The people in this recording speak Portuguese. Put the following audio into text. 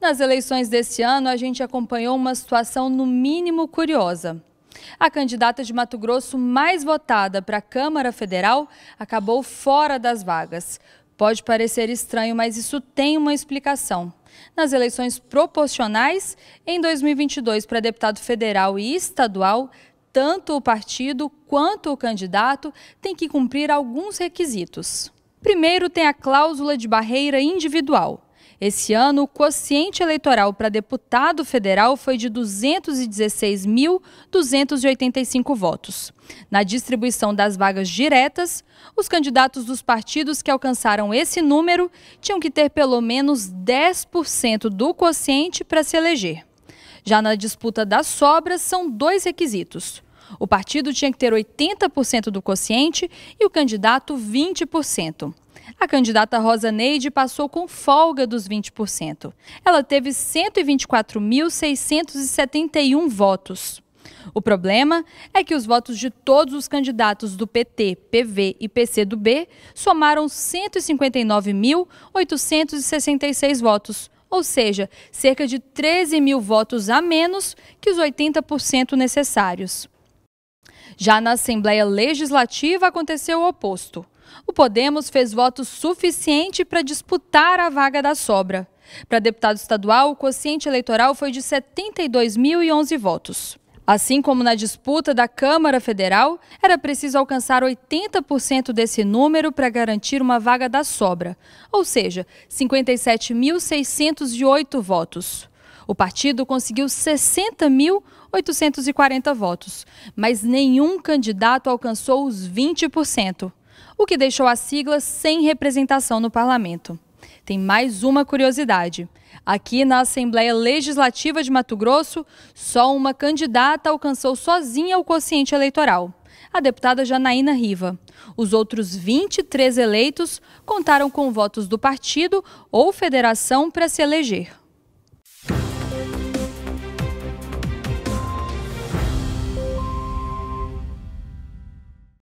Nas eleições deste ano, a gente acompanhou uma situação no mínimo curiosa. A candidata de Mato Grosso mais votada para a Câmara Federal acabou fora das vagas. Pode parecer estranho, mas isso tem uma explicação. Nas eleições proporcionais, em 2022 para deputado federal e estadual, tanto o partido quanto o candidato têm que cumprir alguns requisitos. Primeiro, tem a cláusula de barreira individual. Esse ano, o quociente eleitoral para deputado federal foi de 216.285 votos. Na distribuição das vagas diretas, os candidatos dos partidos que alcançaram esse número tinham que ter pelo menos 10% do quociente para se eleger. Já na disputa das sobras, são dois requisitos. O partido tinha que ter 80% do quociente e o candidato 20%. A candidata Rosa Neide passou com folga dos 20%. Ela teve 124.671 votos. O problema é que os votos de todos os candidatos do PT, PV e PCdoB somaram 159.866 votos, ou seja, cerca de 13 mil votos a menos que os 80% necessários. Já na Assembleia Legislativa aconteceu o oposto. O Podemos fez votos suficiente para disputar a vaga da sobra. Para deputado estadual, o quociente eleitoral foi de 72.011 votos. Assim como na disputa da Câmara Federal, era preciso alcançar 80% desse número para garantir uma vaga da sobra, ou seja, 57.608 votos. O partido conseguiu 60.840 votos, mas nenhum candidato alcançou os 20%. O que deixou a sigla sem representação no parlamento. Tem mais uma curiosidade. Aqui na Assembleia Legislativa de Mato Grosso, só uma candidata alcançou sozinha o quociente eleitoral, a deputada Janaína Riva. Os outros 23 eleitos contaram com votos do partido ou federação para se eleger.